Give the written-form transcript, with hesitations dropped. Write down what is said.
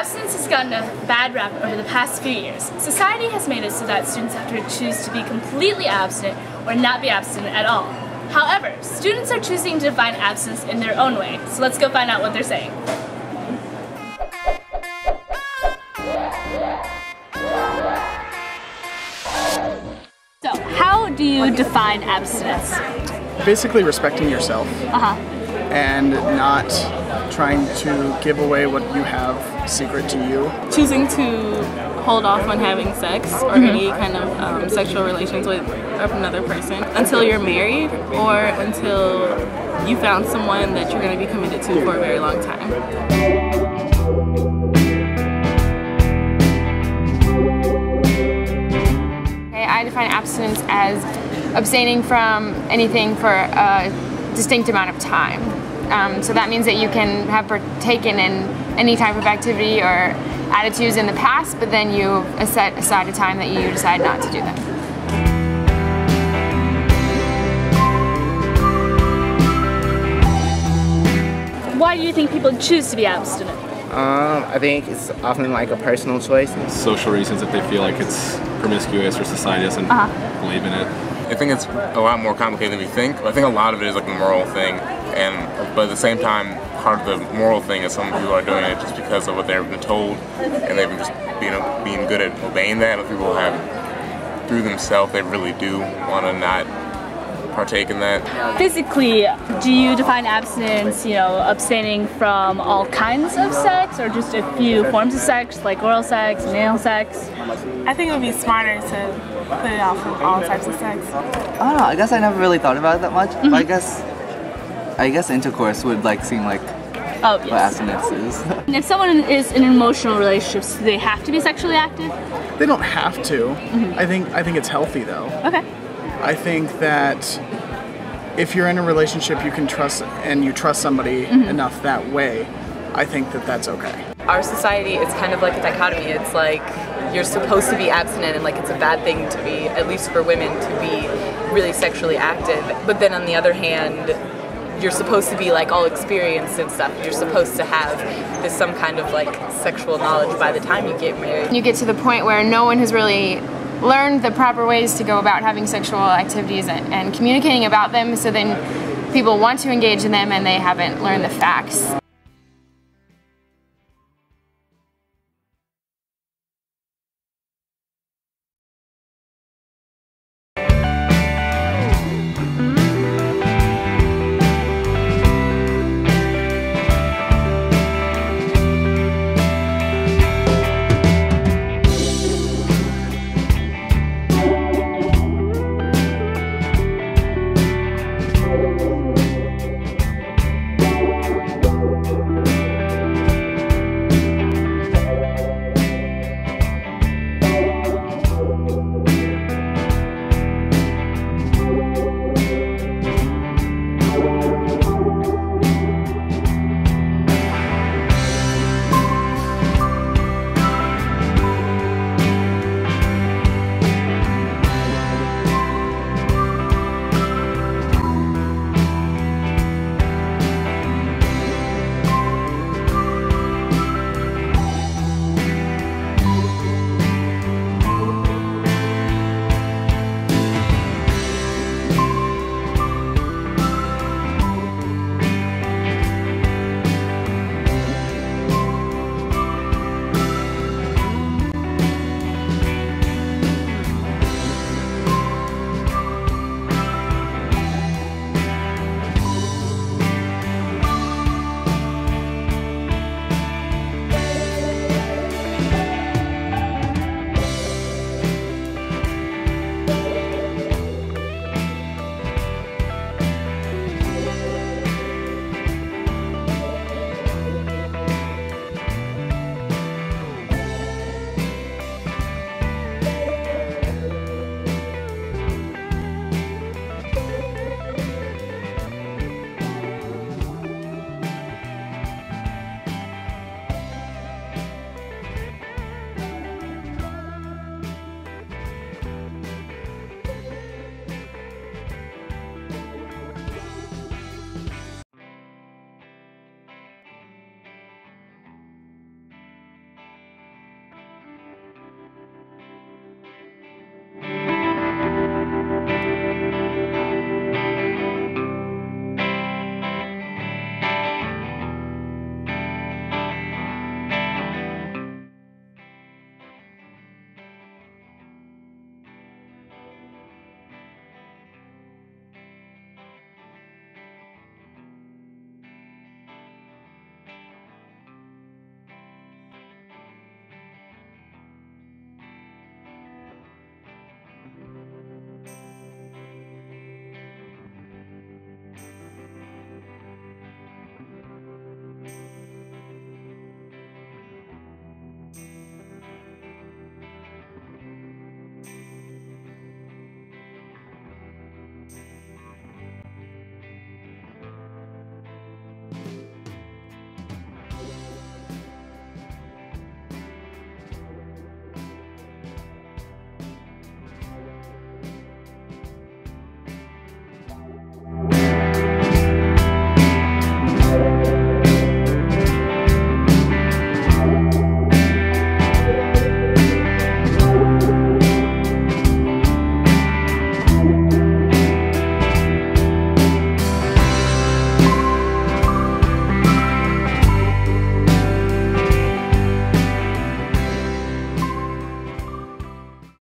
abstinence has gotten a bad rap over the past few years. Society has made it so that students have to choose to be completely abstinent or not be abstinent at all. However, students are choosing to define abstinence in their own way, so let's go find out what they're saying. So, how do you define abstinence? Basically respecting yourself. And not trying to give away what you have secret to you. Choosing to hold off on having sex or any kind of sexual relations with another person until you're married or until you found someone that you're going to be committed to for a very long time. I define abstinence as abstaining from anything for a distinct amount of time. So that means that you can have partaken in any type of activity or attitudes in the past, but then you set aside a time that you decide not to do them. Why do you think people choose to be abstinent? I think it's often like a personal choice. Social reasons, if they feel like it's promiscuous or society doesn't believe in it. I think it's a lot more complicated than we think. I think a lot of it is like a moral thing, but at the same time, part of the moral thing is some people are doing it just because of what they've been told, and they've been just being good at obeying that. Other people have, through themselves, they really do want to not partake in that. Physically, do you define abstinence, abstaining from all kinds of sex or just a few forms of sex, like oral sex, anal sex? I think it would be smarter to put it off from all types of sex. I don't know, I guess I never really thought about it that much. I guess intercourse would seem like what abstinence is. And if someone is in an emotional relationship, do they have to be sexually active? They don't have to. I think it's healthy though. Okay. I think that if you're in a relationship you can trust, and you trust somebody enough that way, I think that that's okay. Our society is kind of like a dichotomy. It's like you're supposed to be abstinent and it's a bad thing to be, at least for women, to be really sexually active. But then on the other hand, you're supposed to be all experienced and stuff. You're supposed to have this some kind of sexual knowledge by the time you get married. You get to the point where no one has really learned the proper ways to go about having sexual activities and communicating about them, so then people want to engage in them and they haven't learned the facts